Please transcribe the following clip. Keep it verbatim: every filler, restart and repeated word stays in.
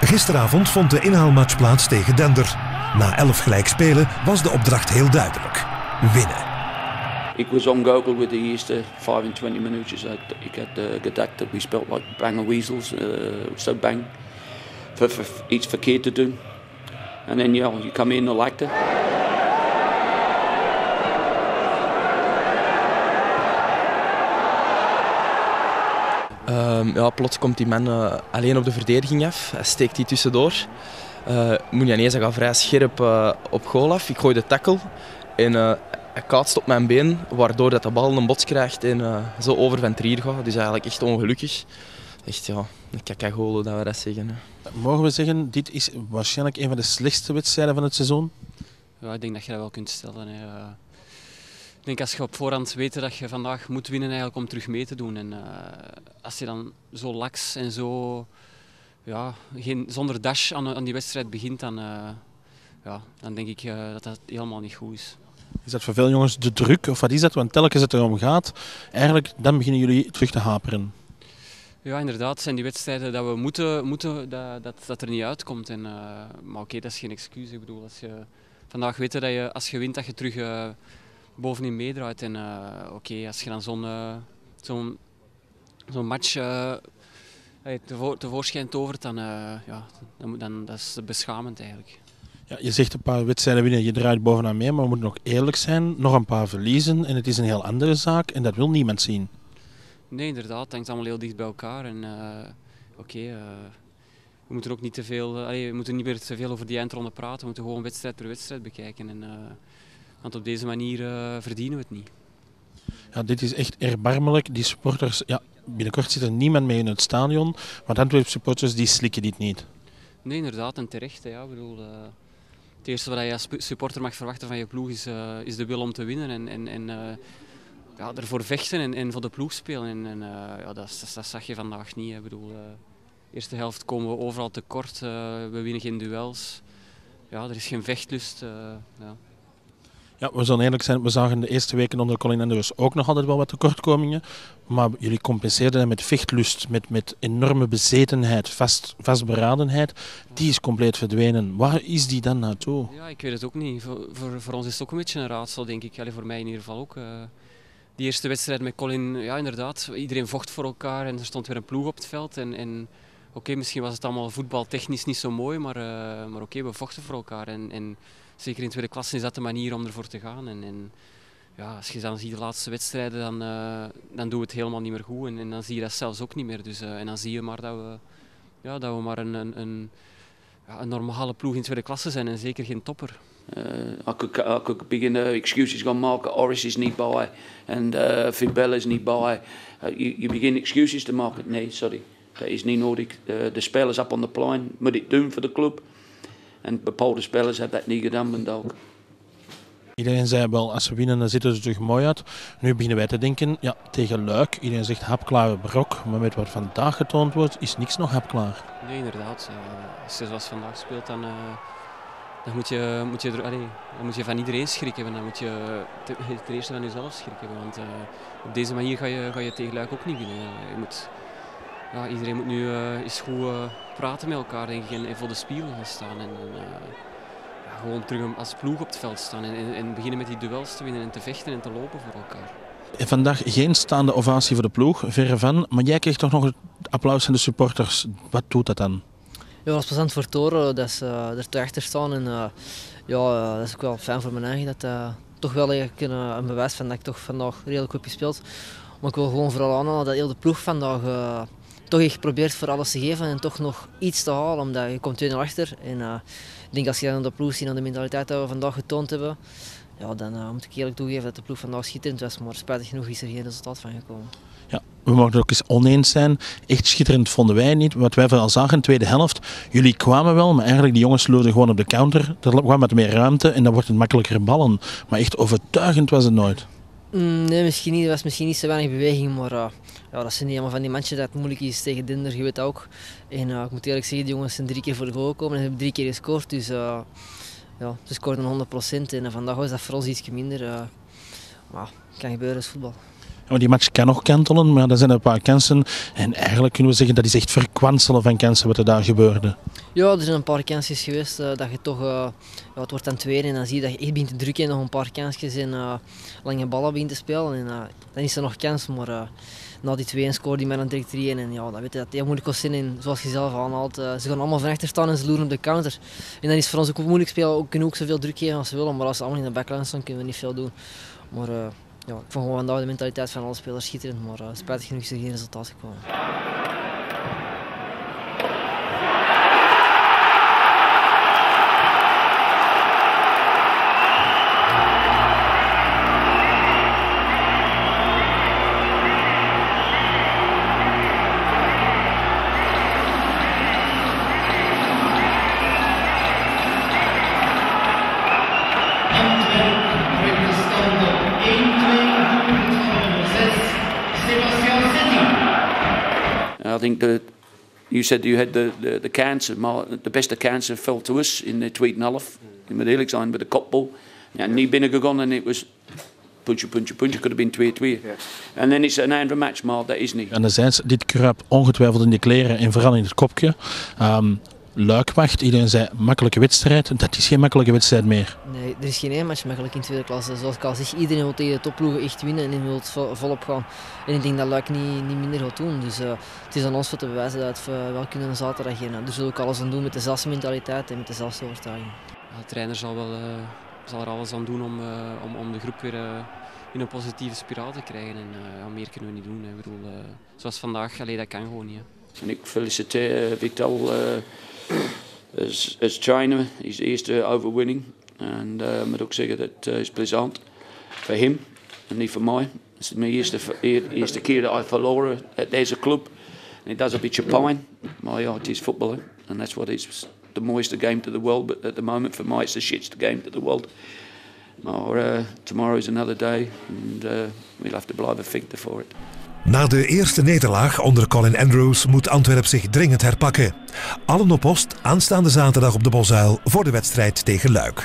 Gisteravond vond de inhaalmatch plaats tegen Dender. Na elf gelijkspelen was de opdracht heel duidelijk: winnen. It was on goal with the Easter twenty-five minutes. Ik had gedacht dat we speelden like bang and weasels, zo uh, so bang, voor iets verkeerd te doen. En dan ja, je kwam in en likte. Um, ja, plots komt die man uh, alleen op de verdediging af, hij steekt die tussendoor. Uh, Munyaneza gaat vrij scherp uh, op goal af, ik gooi de tackle en uh, hij kaatst op mijn been, waardoor dat de bal een bots krijgt en uh, zo over van Trier gaat. Dus eigenlijk echt ongelukkig. Echt ja, een kakagolen dat we dat zeggen. Hè. Mogen we zeggen, dit is waarschijnlijk een van de slechtste wedstrijden van het seizoen? Ja, ik denk dat je dat wel kunt stellen. Hè. Ik denk als je op voorhand weet dat je vandaag moet winnen eigenlijk om terug mee te doen. En uh, als je dan zo laks en zo ja, geen, zonder dash aan, aan die wedstrijd begint, dan, uh, ja, dan denk ik uh, dat dat helemaal niet goed is. Is dat voor veel jongens de druk of wat is dat? Want telkens het erom gaat, eigenlijk dan beginnen jullie terug te haperen. Ja, inderdaad. Het zijn die wedstrijden dat we moeten, moeten dat, dat, dat er niet uitkomt. En, uh, maar oké, dat is geen excuus. Ik bedoel, als je vandaag weet dat je als je wint dat je terug... Uh, bovenin meedraait en uh, oké, okay, als je dan zo'n uh, zo'n zo'n match uh, hey, tevo tevoorschijn tovert, dan, uh, ja, dan, dan dat is beschamend eigenlijk. Ja, je zegt een paar wedstrijden winnen, je draait bovenaan mee, maar we moeten nog eerlijk zijn, nog een paar verliezen en het is een heel andere zaak en dat wil niemand zien. Nee, inderdaad, het hangt allemaal heel dicht bij elkaar en uh, oké, okay, uh, we moeten ook niet te veel, uh, we moeten niet meer te veel over die eindronde praten, we moeten gewoon wedstrijd per wedstrijd bekijken. En, uh, want op deze manier uh, verdienen we het niet. Ja, dit is echt erbarmelijk. Die supporters, ja, binnenkort zit er niemand mee in het stadion. Maar Antwerp supporters die slikken dit niet. Nee, inderdaad. En terecht. Hè, ja. Ik bedoel, uh, het eerste wat je als supporter mag verwachten van je ploeg is, uh, is de wil om te winnen. En, en, en uh, ja, ervoor vechten en, en voor de ploeg spelen. En, en, uh, ja, dat, dat, dat zag je vandaag niet. Hè. Ik bedoel, uh, de eerste helft komen we overal tekort. Uh, we winnen geen duels. Ja, er is geen vechtlust. Uh, ja. Ja, we zullen eerlijk zijn, we zagen de eerste weken onder Colin Andrews ook nog altijd wel wat tekortkomingen. Maar jullie compenseerden dat met vechtlust, met, met enorme bezetenheid, vast, vastberadenheid. Die is compleet verdwenen. Waar is die dan naartoe? Ja, ik weet het ook niet. Voor, voor, voor ons is het ook een beetje een raadsel, denk ik. Allee, voor mij in ieder geval ook. Uh, die eerste wedstrijd met Colin, ja inderdaad. Iedereen vocht voor elkaar en er stond weer een ploeg op het veld. En, en oké, okay, misschien was het allemaal voetbaltechnisch niet zo mooi, maar, uh, maar oké, okay, we vochten voor elkaar. En, en, zeker in tweede klasse is dat de manier om ervoor te gaan. En, en ja, als je dan ziet de laatste wedstrijden, dan, uh, dan doen we het helemaal niet meer goed. En, en dan zie je dat zelfs ook niet meer. Dus, uh, en dan zie je maar dat we, ja, dat we maar een, een, een, ja, een normale ploeg in tweede klasse zijn en zeker geen topper. Ik uh, could begin uh, excuses gaan maken. Oris is niet bij en uh, Fibel is niet bij. Je uh, begint excuses te maken. Nee, sorry. Dat is niet nodig. Uh, de spelers op on the plein moet het doen voor de club. En bepaalde spelers hebben dat niet gedaan, ben ook. Iedereen zei wel, als ze winnen dan zitten ze terug mooi uit. Nu beginnen wij te denken, ja, tegen Luik. Iedereen zegt hapklare brok, maar met wat vandaag getoond wordt, is niks nog hapklaar. Nee, inderdaad. Als je zoals vandaag speelt, dan, dan, moet, je, moet, je, allee, dan moet je van iedereen schrik hebben. Dan moet je ten eerste van jezelf schrik hebben. Want uh, op deze manier ga je, ga je tegen Luik ook niet winnen. Je moet, ja, iedereen moet nu uh, eens goed uh, praten met elkaar denk ik, en, en voor de spiegel gaan staan. En, en, uh, ja, gewoon terug als ploeg op het veld staan en, en, en beginnen met die duels te winnen en te vechten en te lopen voor elkaar. En vandaag geen staande ovatie voor de ploeg, verre van. Maar jij kreeg toch nog het applaus van de supporters. Wat doet dat dan? Ja, dat is plezant voor het horen dat ze uh, er toe achter staan. En, uh, ja, uh, dat is ook wel fijn voor mijn eigen. Dat uh, toch wel eigenlijk een, een bewijs van dat ik toch vandaag redelijk goed gespeeld. Maar ik wil gewoon vooral aanhalen dat heel de ploeg vandaag... Uh, toch echt probeert voor alles te geven en toch nog iets te halen, omdat je komt twee nul achter. En uh, ik denk als je dan de ploeg ziet en de mentaliteit dat we vandaag getoond hebben, ja, dan uh, moet ik eerlijk toegeven dat de ploeg vandaag schitterend was, maar spijtig genoeg is er geen resultaat van gekomen. Ja, we mogen het ook eens oneens zijn. Echt schitterend vonden wij niet. Wat wij vooral zagen in de tweede helft, jullie kwamen wel, maar eigenlijk die jongens sloten gewoon op de counter. Er kwam wat meer ruimte en dan wordt het makkelijker ballen. Maar echt overtuigend was het nooit. Nee, misschien niet. Er was misschien niet zo weinig beweging, maar uh, ja, dat zijn niet helemaal van die matchen dat het moeilijk is tegen Dender, je weet dat ook. En uh, ik moet eerlijk zeggen, die jongens zijn drie keer voor de goal gekomen en hebben drie keer gescoord. Dus uh, ja, ze scoorden honderd procent en uh, vandaag was dat voor ons iets minder. Uh, maar het kan gebeuren, als voetbal. Want die match kan nog kantelen, maar er zijn een paar kansen. En eigenlijk kunnen we zeggen dat is echt verkwanselen van kansen wat er daar gebeurde. Ja, er zijn een paar kansjes geweest. Uh, dat je toch, uh, ja, het wordt dan tweede en dan zie je dat je echt begint te drukken en nog een paar kansjes en uh, lange ballen begint te spelen. En, uh, dan is er nog kans, maar uh, na die twee scoorde die maar dan direct drie een. En ja, dat weet je dat heel moeilijk was zijn. En zoals je zelf aanhaalt, uh, ze gaan allemaal van achter staan en ze loeren op de counter. En dan is het voor ons ook moeilijk spelen. We kunnen ook zoveel druk geven als ze willen, maar als ze allemaal in de backline staan kunnen we niet veel doen. Maar, uh, ja, ik vond gewoon vandaag de mentaliteit van alle spelers schitterend, maar uh, spijtig genoeg is er geen resultaat gekomen. I think that you said you had the, the, the cancer, the best of cancer fell to us in the tweet and half, in the helix line with the cop ball. And knee binniger gone and it was puntje, puntje, puntje, could have been twee, twee. En dan is het een einde match, maar dat is niet. Anderzijds, dit kruipt ongetwijfeld in de kleren en vooral in het kopje. Um, Luik wacht, iedereen zei makkelijke wedstrijd, dat is geen makkelijke wedstrijd meer. Nee, er is geen één match makkelijk in tweede klasse. Zoals ik al zeg, iedereen wil tegen de topploegen echt winnen en wil het volop gaan. En ik denk dat Luik niet, niet minder gaat doen. Dus uh, het is aan ons voor te bewijzen dat we wel kunnen zaterdag gaan. Dus we zullen ook alles aan doen met dezelfde mentaliteit en met dezelfde overtuiging. De trainer zal, wel, uh, zal er alles aan doen om, uh, om, om de groep weer uh, in een positieve spiraal te krijgen. En uh, ja, meer kunnen we niet doen. Ik bedoel, uh, zoals vandaag, allee, dat kan gewoon niet. Hè. En ik feliciteer uh, Vital. Uh... As, as trainer, his eerste overwinning, and uh, moet ook zeggen dat uh, is plezant voor hem en niet voor mij. Het is mijn eerste, eerste keer dat ik verloren at deze club. En het doet een beetje pijn, maar ja, het is voetbal, en dat is wat is the mooiste game to the world. But at the moment, for me, it's the shitste game to the world. Maar uh, tomorrow is another day, and uh, we'll have to blijven vechten voor it. Na de eerste nederlaag onder Colin Andrews moet Antwerp zich dringend herpakken. Allen op post aanstaande zaterdag op de Bosuil voor de wedstrijd tegen Luik.